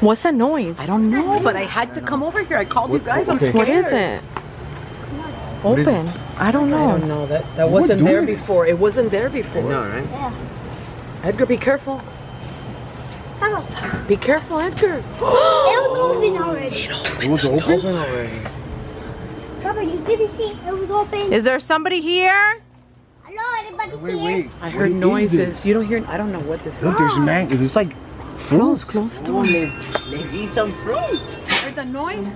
What's that noise? I don't know, but I had to come over here. I called you guys. I'm scared. What is it? Open. I don't know. I don't know. That wasn't there before. It wasn't there before. No, right? Yeah. Edgar, be careful. Oh. Be careful, Edgar. It was open already. It was open already. Robert, you didn't see it was open. Is there somebody here? Hello, anybody here? Wait. I heard noises. You don't hear? I don't know what this is. Look, there's mango. There's like fruits. Close the door. They eat some fruits. Heard the noise?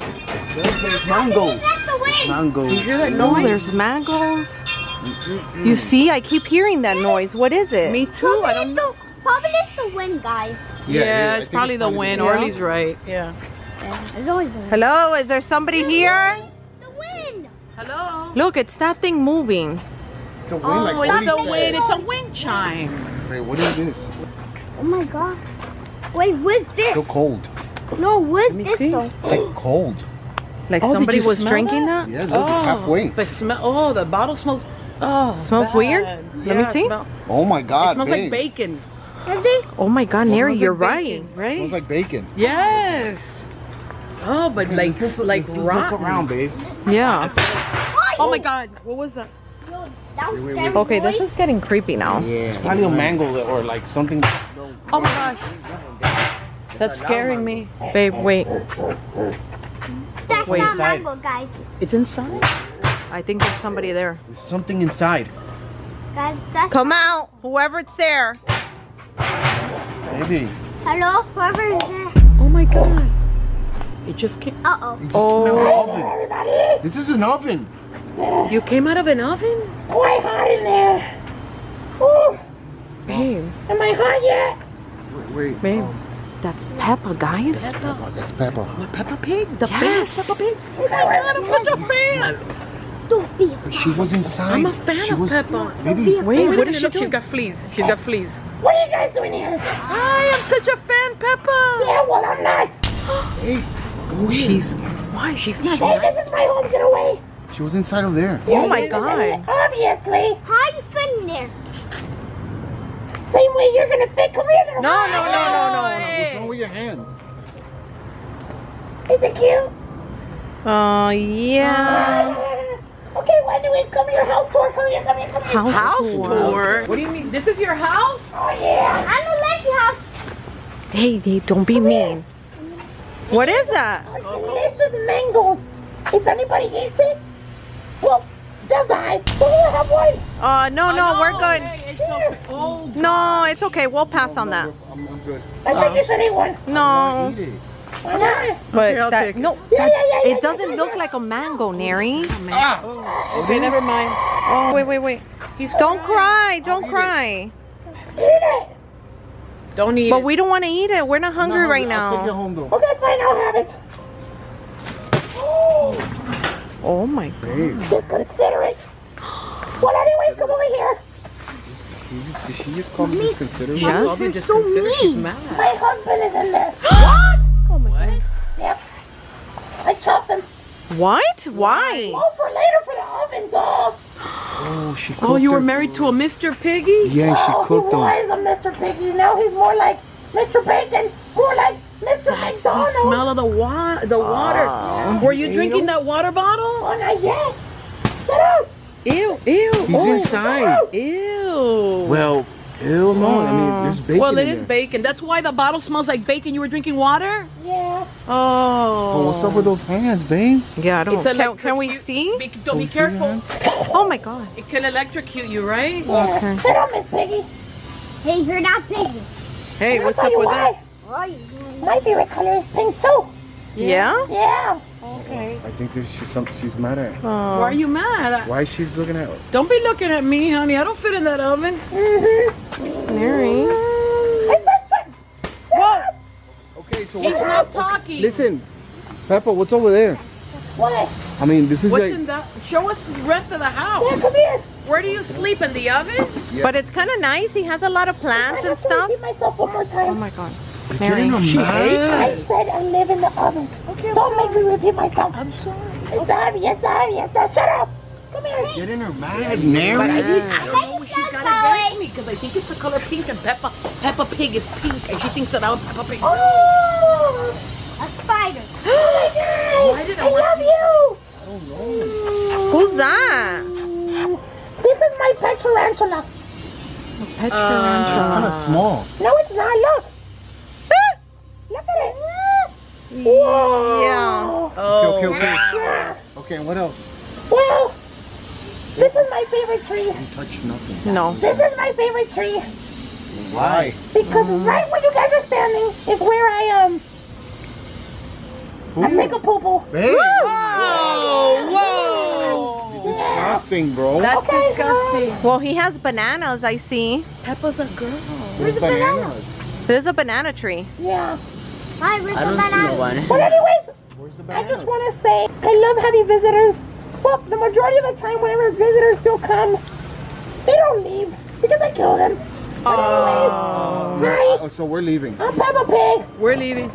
There's mangoes. Mangoes. You hear that noise? No, there's mangoes. Mm-hmm. You see, I keep hearing that noise. What is it? Me too. I don't know. Probably it's the wind, guys. Yeah, it's probably the wind. Orly's right. Yeah. Hello, is there somebody here? The wind. Hello. Look, it's that thing moving. It's the wind. Oh, it's the wind. It's a wind chime. Wait, what is this? Oh my God. Wait, what's this? It's so cold. No, what's this though? It's like cold. Like somebody was drinking that? Yeah, look, it's halfway. But the bottle smells. Oh, smells weird. Let me see. Oh my God. It smells like bacon. Is it? Oh my God, Nery, you're right. Right? It smells like bacon. Yes. Oh, but like rotten. Look around, babe. Yeah. Oh my God. What was that? Okay, this is getting creepy now. Yeah. It's probably a mango or like something. Oh my gosh. That's scaring me. Babe, wait. That's not mango, guys. It's inside? I think there's somebody there. There's something inside. Guys, that's come out, whoever it's there. Maybe. Hello, whoever is there. Oh my God. It just came. Uh-oh. Oh. Came out of an oven. This is an oven. You came out of an oven? Quite hot in there. Oh. Babe. Am I hot yet? Wait. Babe. That's Peppa, guys. That's Peppa. That's Peppa. What, Peppa Pig? The fan. Peppa Pig. Oh my God, I'm such a fan. Don't be a fan. She was inside. I'm a fan of Peppa. Maybe. Wait, what is she doing? She's got fleas. She's got fleas. What are you guys doing here? I am such a fan, Peppa. Yeah, well, I'm not. Hey, she's. Why? She's not. Hey, this is my home. Get away. She was inside of there. Yeah, oh my God. Obviously. How are you fitting there? Same way you're gonna fit. Come here, little. No, no, no, no, no, no. What's wrong with your hands? Is it cute? Oh yeah. Okay, well, anyways, come to your house tour. Come here, come here, come here. House tour? What do you mean? This is your house? Oh, yeah. I don't like your house. Hey, don't be mean. What is that? Delicious mangoes. If anybody eats it, well, they'll die. We'll have one. No, we're good. No, it's okay. We'll pass on that. I'm good. I think you should eat one. No. But that, no, it doesn't look like a mango, Nery. Okay, never mind. Oh, wait. Don't cry, don't cry. Eat it. Don't eat it. But we don't want to eat it. We're not hungry right now. I'll take it home though. Okay, fine, I'll have it. Oh my God. Just consider it. Well, anyways, come over here. Did she just call me disconsiderate? Yes. You're so mean. My husband is in there. What? Oh my God. Yep. I chopped them. What? Why? Oh, for later for the oven, dog. Oh, she cooked. Oh, you were married to a Mr. Piggy? Yeah, she cooked them. He was a Mr. Piggy. Now he's more like Mr. Bacon. More like Mr. McDonald's. The smell of the water. Yeah. Were you drinking that water bottle? Oh, not yet. Get out. Ew, ew. He's inside. Ew. Well. Hell no, I mean, there's bacon. Well, it is bacon. That's why the bottle smells like bacon. You were drinking water? Yeah. Oh. What's up with those hands, babe? Yeah, I don't know. Can we see? Be careful. Oh my God. It can electrocute you, right? Yeah. Okay. Shut up, Miss Piggy. Hey, you're not Piggy. Hey, what's up with that? My favorite color is pink, too. Yeah? Yeah. Okay. I think she's mad at. Why are you mad? Why she's looking at? Don't be looking at me, honey. I don't fit in that oven. Nery. What? Okay, so he's not talking. Listen, Peppa, what's over there? What? I mean, this is what's like. In the, show us the rest of the house. Yeah, come here. Where do you sleep in the oven? Yeah. But it's kind of nice. He has a lot of plants and stuff. I myself one more time. Oh my God. Nery, she hates it. I said I live in the oven. Okay, Don't make me repeat myself. I'm sorry. It's time. Shut up. Come here. Get in her mad, Nery. But I think she's got to me because I think it's the color pink and Peppa Pig is pink and she thinks that I'm Peppa Pig. Oh. pet tarantula. It's kind of small. No, it's not. Look. Ah! Look at it. Whoa. Yeah. Oh. Okay, okay, okay. Yeah. Okay, what else? Wow. This is my favorite tree. You touch nothing. No. This is my favorite tree. Why? Because right where you guys are standing is where I take a poo-poo. Hey. Whoa! Whoa! Whoa. Disgusting, bro. That's okay, disgusting. Well, he has bananas, I see. Peppa's a girl. Where's the bananas? There's a banana tree. Yeah. Hi, where's the banana? One. But anyways, where's the banana? I just want to say, I love having visitors. Well, the majority of the time, whenever visitors do come, they don't leave because I kill them. Oh. Anyways, hi. So we're leaving. I'm Peppa Pig. We're leaving.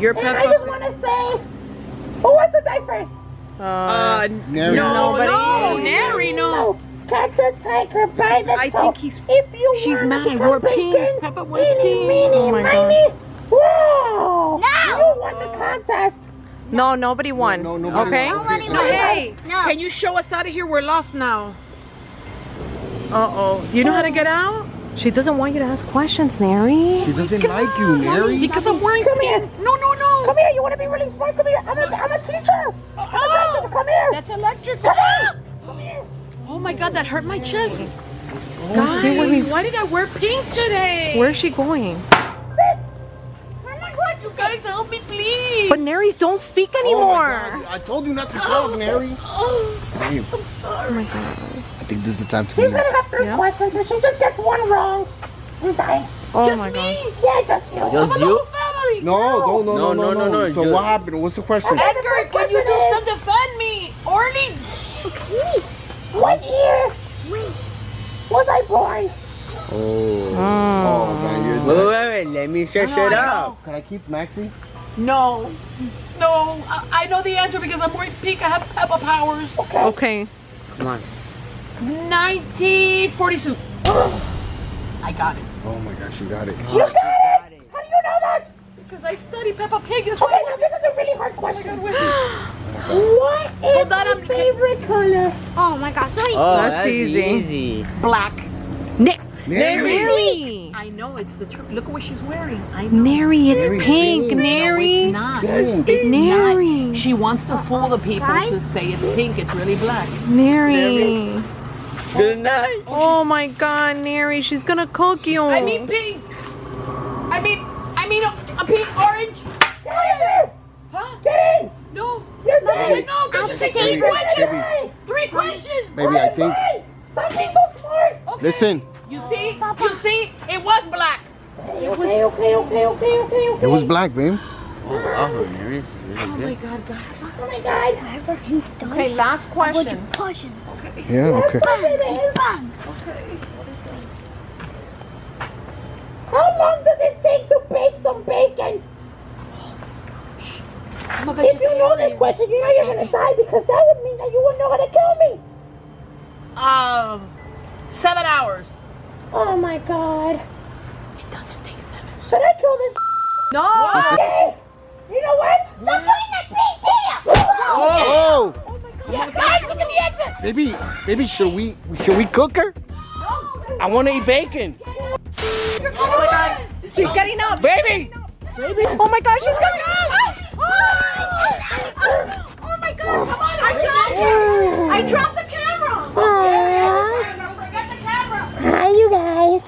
You're Peppa. And I just want to say, who wants to die first? Nery. No, no, Nery, no. Catch a tiger by the toe. I think he's. If you she's mad. We're pink. Peppa was pink. Meeny, oh my God. Whoa! No. You won the contest. No, nobody won. No, nobody won. Okay. No, hey, can you show us out of here? We're lost now. Uh-oh. You know how to get out? She doesn't want you to ask questions, Nery. She doesn't like you, Nery. Because I'm wearing pink. No, no, no. Come here. You want to be really smart? Come here. I'm a teacher. I'm a teacher. Come here. That's electric. Come here. Come here. Oh my God, that hurt my chest. Oh, guys, see what he's... why did I wear pink today? Where is she going? Sit. You guys, help me, please. But Nery, don't speak anymore. Oh my God. I told you not to talk, Nery. Damn. I'm sorry. Oh my God. I think this is the time to. She's gonna have three questions. If she just gets one wrong, she's dying. Oh just my God. Yeah, just you. Just you? Family. No, no, no, no, no, no, no, no. So what happened? What's the question? Okay, Edgar, can you do some to defend me? Orly. What year was I born? Oh. Oh, wait, wait, wait, let me search it up. Can I keep Maxie? No. No, I know the answer because I'm wearing pink. I have Peppa powers. Okay. Okay. Come on. 1942. I got it. Oh my gosh, you got it. You got it? How do you know that? Because I study Peppa Pig. Okay, now this is a really hard question. Oh my God, what is your favorite color? Oh my gosh, so easy. Oh, that's easy. Black. Nick. Nery! I know, it's the truth. Look at what she's wearing. I know. Nery, it's pink. Nery. No, it's not. It's Nery. Not. She wants to fool the people to say it's pink. It's really black. Nery. Good night. Oh my God, Nery. She's going to cook you. I mean pink. I mean a pink orange. Get in. Huh? Get in. No. You're dead. No, because you say 3 questions. 3 questions. Baby, I think. Stop being so smart. Okay. Listen. You see? Papa. You see? It was black. Okay, okay, okay, okay, okay, okay. It was black, babe. Oh, really my God, guys. Oh my God. Whatever you done. Okay, last question. Okay. Yeah, okay. Okay. What is it? How long does it take to bake some bacon? Oh, if you know this question, you know you're gonna die because that would mean that you wouldn't know how to kill me. 7 hours. Oh my God. It doesn't take 7. Should I kill this? No! Okay. You know what? Stop doing that baby! Oh! Oh my God. Yeah, guys, look at the exit! Baby, baby, should we cook her? No! I wanna eat bacon! Oh my God! She's getting up! Baby! Baby! Oh my God, she's coming up! Oh my God, come on! I dropped the camera! Hi, you guys.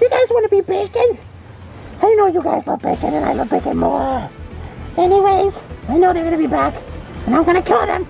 You guys want to be bacon? I know you guys love bacon, and I love bacon more. Anyways, I know they're going to be back, and I'm going to kill them.